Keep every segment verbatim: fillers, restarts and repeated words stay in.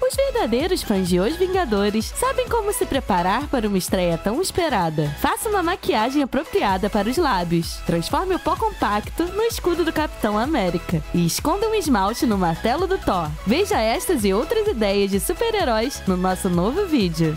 Os verdadeiros fãs de Os Vingadores sabem como se preparar para uma estreia tão esperada. Faça uma maquiagem apropriada para os lábios, transforme o pó compacto no escudo do Capitão América e esconda um esmalte no martelo do Thor. Veja estas e outras ideias de super-heróis no nosso novo vídeo.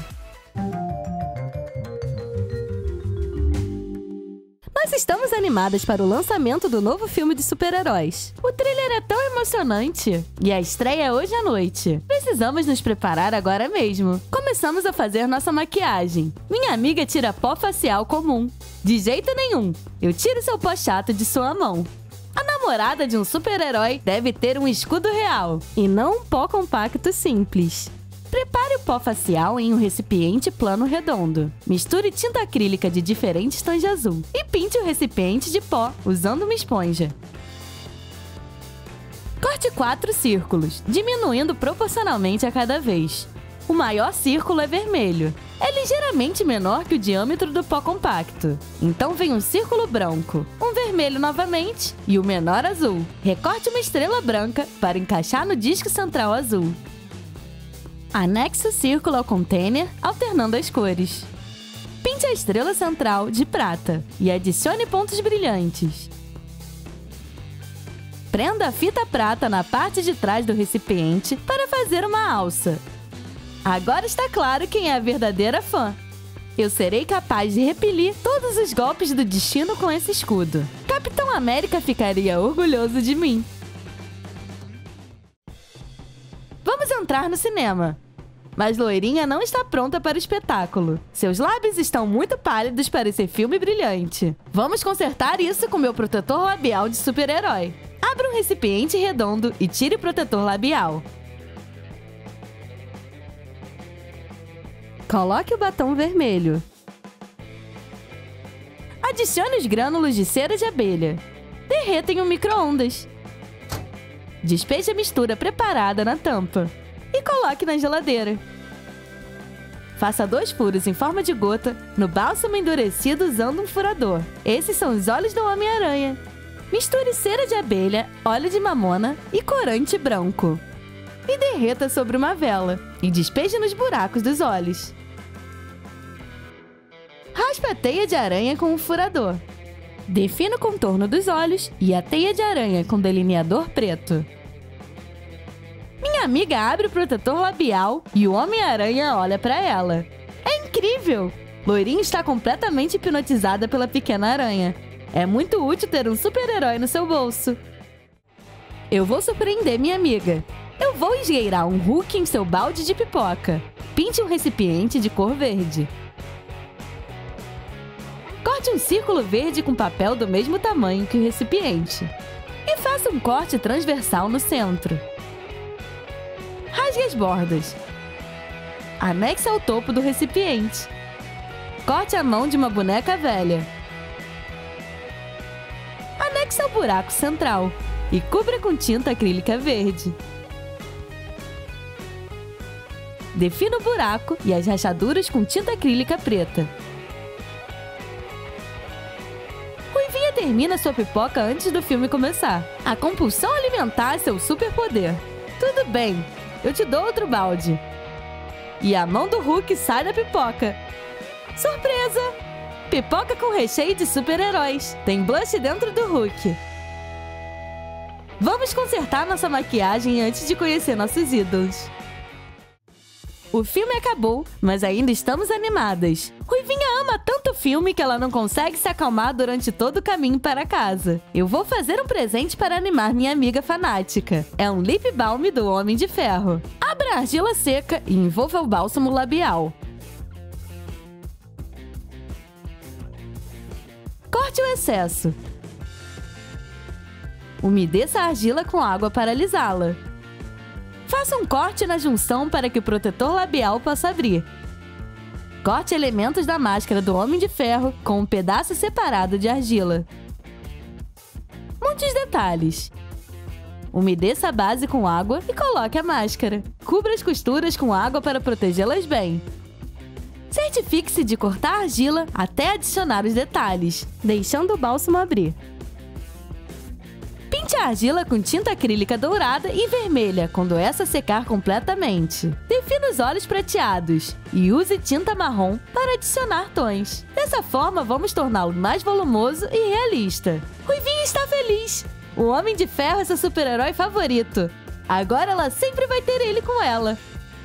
Nós estamos animadas para o lançamento do novo filme de super-heróis. O trailer é tão emocionante e a estreia é hoje à noite. Precisamos nos preparar agora mesmo. Começamos a fazer nossa maquiagem. Minha amiga tira pó facial comum. De jeito nenhum. Eu tiro seu pó chato de sua mão. A namorada de um super-herói deve ter um escudo real e não um pó compacto simples. Prepare o pó facial em um recipiente plano redondo. Misture tinta acrílica de diferentes tons de azul e pinte o recipiente de pó usando uma esponja. Corte quatro círculos, diminuindo proporcionalmente a cada vez. O maior círculo é vermelho. É ligeiramente menor que o diâmetro do pó compacto. Então vem um círculo branco, um vermelho novamente e o menor azul. Recorte uma estrela branca para encaixar no disco central azul. Anexe o círculo ao container, alternando as cores. Pinte a estrela central de prata e adicione pontos brilhantes. Prenda a fita prata na parte de trás do recipiente para fazer uma alça. Agora está claro quem é a verdadeira fã. Eu serei capaz de repelir todos os golpes do destino com esse escudo. Capitão América ficaria orgulhoso de mim. Vamos entrar no cinema. Mas Loirinha não está pronta para o espetáculo. Seus lábios estão muito pálidos para esse filme brilhante. Vamos consertar isso com meu protetor labial de super-herói. Abra um recipiente redondo e tire o protetor labial. Coloque o batom vermelho. Adicione os grânulos de cera de abelha. Derreta em um micro-ondas. Despeje a mistura preparada na tampa e coloque na geladeira. Faça dois furos em forma de gota no bálsamo endurecido usando um furador. Esses são os olhos do Homem-Aranha. Misture cera de abelha, óleo de mamona e corante branco. E derreta sobre uma vela e despeje nos buracos dos olhos. Raspe a teia de aranha com um furador. Defina o contorno dos olhos e a teia de aranha com delineador preto. Minha amiga abre o protetor labial e o Homem-Aranha olha para ela. É incrível! Loirinha está completamente hipnotizada pela pequena aranha. É muito útil ter um super-herói no seu bolso. Eu vou surpreender minha amiga. Eu vou esgueirar um Hulk em seu balde de pipoca. Pinte um recipiente de cor verde. Corte um círculo verde com papel do mesmo tamanho que o recipiente e faça um corte transversal no centro. Rasgue as bordas. Anexe ao topo do recipiente. Corte a mão de uma boneca velha. Anexe ao buraco central e cubra com tinta acrílica verde. Defina o buraco e as rachaduras com tinta acrílica preta. Termina sua pipoca antes do filme começar. A compulsão alimentar é seu superpoder. Tudo bem, eu te dou outro balde. E a mão do Hulk sai da pipoca. Surpresa! Pipoca com recheio de super-heróis. Tem blush dentro do Hulk. Vamos consertar nossa maquiagem antes de conhecer nossos ídolos. O filme acabou, mas ainda estamos animadas. Ruivinha ama tanto o filme que ela não consegue se acalmar durante todo o caminho para casa. Eu vou fazer um presente para animar minha amiga fanática. É um lip balm do Homem de Ferro. Abra a argila seca e envolva o bálsamo labial. Corte o excesso. Umedeça a argila com água para alisá-la. Faça um corte na junção para que o protetor labial possa abrir. Corte elementos da máscara do Homem de Ferro com um pedaço separado de argila. Monte os detalhes. Umedeça a base com água e coloque a máscara. Cubra as costuras com água para protegê-las bem. Certifique-se de cortar a argila até adicionar os detalhes, deixando o bálsamo abrir. Pinte a argila com tinta acrílica dourada e vermelha quando essa secar completamente. Defina os olhos prateados e use tinta marrom para adicionar tons. Dessa forma, vamos torná-lo mais volumoso e realista. Ruivinha está feliz! O Homem de Ferro é seu super-herói favorito. Agora ela sempre vai ter ele com ela.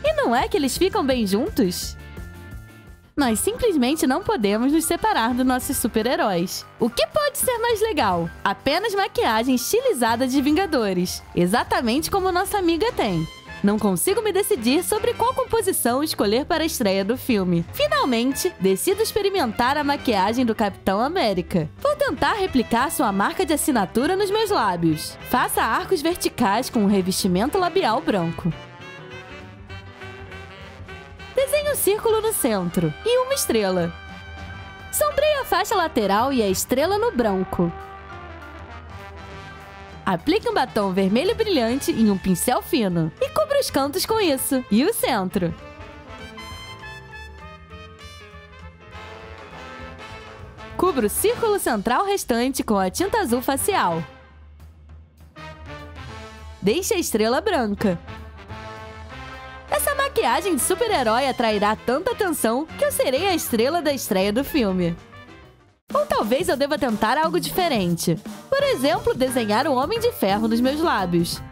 E não é que eles ficam bem juntos? Nós simplesmente não podemos nos separar dos nossos super-heróis. O que pode ser mais legal? Apenas maquiagem estilizada de Vingadores, exatamente como nossa amiga tem. Não consigo me decidir sobre qual composição escolher para a estreia do filme. Finalmente, decido experimentar a maquiagem do Capitão América. Vou tentar replicar sua marca de assinatura nos meus lábios. Faça arcos verticais com um revestimento labial branco. Desenhe um círculo no centro e uma estrela. Sombreie a faixa lateral e a estrela no branco. Aplique um batom vermelho brilhante em um pincel fino e cubra os cantos com isso e o centro. Cubra o círculo central restante com a tinta azul facial. Deixe a estrela branca. Essa maquiagem de super-herói atrairá tanta atenção que eu serei a estrela da estreia do filme. Ou talvez eu deva tentar algo diferente. Por exemplo, desenhar o Homem de Ferro nos meus lábios.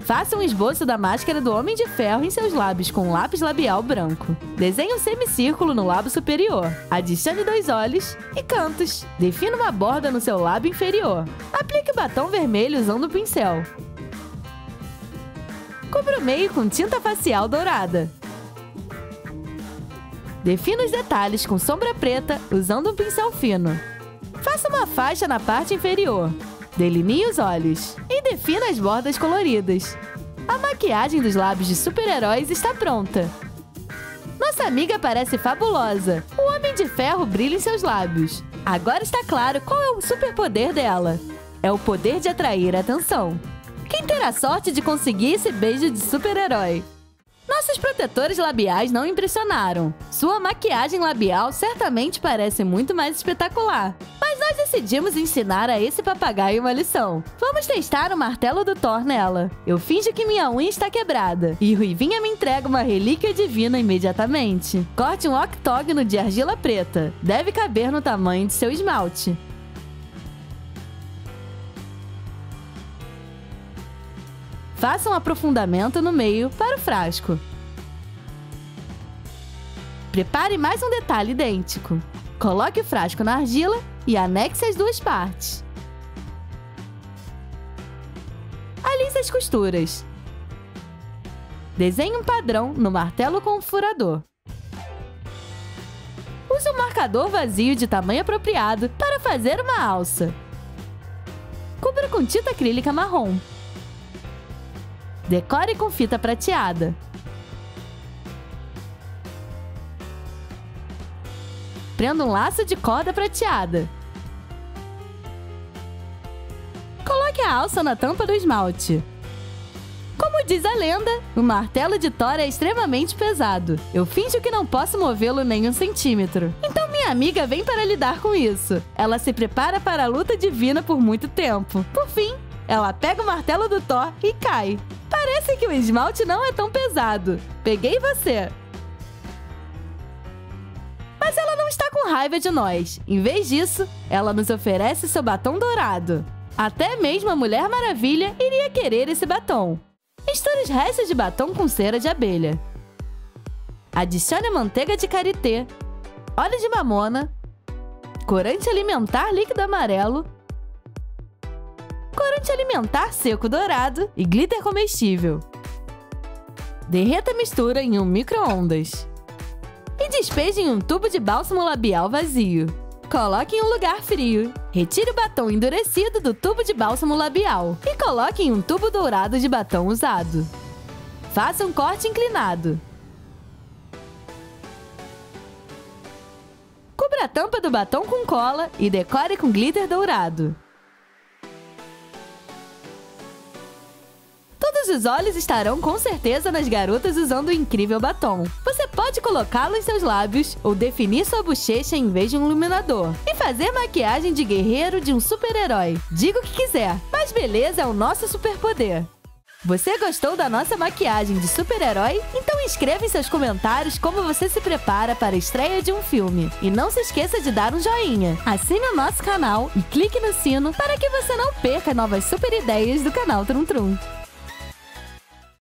Faça um esboço da máscara do Homem de Ferro em seus lábios com um lápis labial branco. Desenhe um semicírculo no lábio superior, adicione dois olhos e cantos. Defina uma borda no seu lábio inferior. Aplique batom vermelho usando o pincel. Cubra o meio com tinta facial dourada. Defina os detalhes com sombra preta usando um pincel fino. Faça uma faixa na parte inferior. Delinee os olhos e defina as bordas coloridas. A maquiagem dos lábios de super-heróis está pronta. Nossa amiga parece fabulosa. O Homem de Ferro brilha em seus lábios. Agora está claro qual é o superpoder dela. É o poder de atrair a atenção. Quem terá sorte de conseguir esse beijo de super-herói? Nossos protetores labiais não impressionaram. Sua maquiagem labial certamente parece muito mais espetacular. Mas nós decidimos ensinar a esse papagaio uma lição. Vamos testar o martelo do Thor nela. Eu finjo que minha unha está quebrada. E Ruivinha me entrega uma relíquia divina imediatamente. Corte um octógono de argila preta. Deve caber no tamanho de seu esmalte. Faça um aprofundamento no meio para o frasco. Prepare mais um detalhe idêntico. Coloque o frasco na argila e anexe as duas partes. Alise as costuras. Desenhe um padrão no martelo com um furador. Use um marcador vazio de tamanho apropriado para fazer uma alça. Cubra com tinta acrílica marrom. Decore com fita prateada. Prenda um laço de corda prateada. Coloque a alça na tampa do esmalte. Como diz a lenda, o martelo de Thor é extremamente pesado. Eu finjo que não posso movê-lo nem um centímetro. Então minha amiga vem para lidar com isso. Ela se prepara para a luta divina por muito tempo. Por fim, ela pega o martelo do Thor e cai. Parece que o esmalte não é tão pesado. Peguei você! Mas ela não está com raiva de nós. Em vez disso, ela nos oferece seu batom dourado. Até mesmo a Mulher Maravilha iria querer esse batom. Misture os restos de batom com cera de abelha. Adicione manteiga de karité, óleo de mamona, corante alimentar líquido amarelo, corante alimentar seco dourado e glitter comestível. Derreta a mistura em um micro-ondas. E despeje em um tubo de bálsamo labial vazio. Coloque em um lugar frio. Retire o batom endurecido do tubo de bálsamo labial e coloque em um tubo dourado de batom usado. Faça um corte inclinado. Cubra a tampa do batom com cola e decore com glitter dourado. Todos os olhos estarão com certeza nas garotas usando o incrível batom. Você pode pode colocá-lo em seus lábios ou definir sua bochecha em vez de um iluminador. E fazer maquiagem de guerreiro de um super-herói. Diga o que quiser, mas beleza é o nosso superpoder. Você gostou da nossa maquiagem de super-herói? Então escreva em seus comentários como você se prepara para a estreia de um filme. E não se esqueça de dar um joinha. Assine o nosso canal e clique no sino para que você não perca novas super ideias do canal Troom Troom.